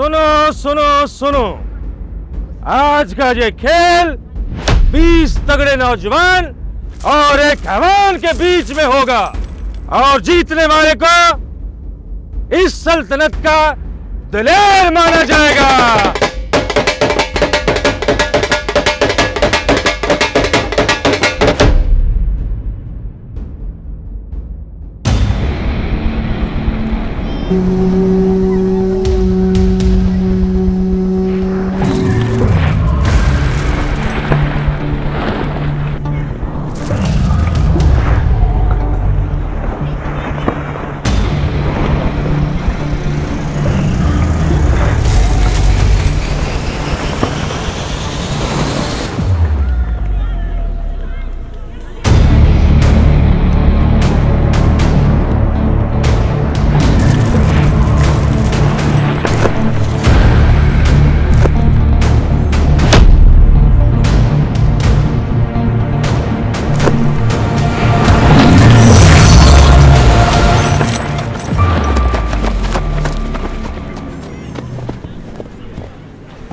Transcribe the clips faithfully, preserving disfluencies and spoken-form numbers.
सुनो सुनो सुनो, आज का ये खेल बीस तगड़े नौजवान और एक जवान के बीच में होगा और जीतने वाले को इस सल्तनत का दिलेर माना जाएगा।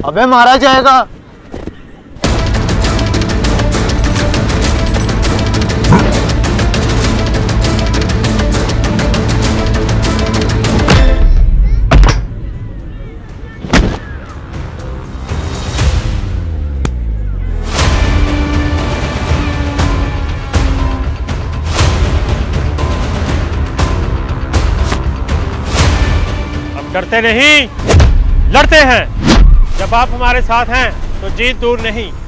अबे मारा जाएगा। हम डरते नहीं, लड़ते हैं। जब आप हमारे साथ हैं तो जीत दूर नहीं।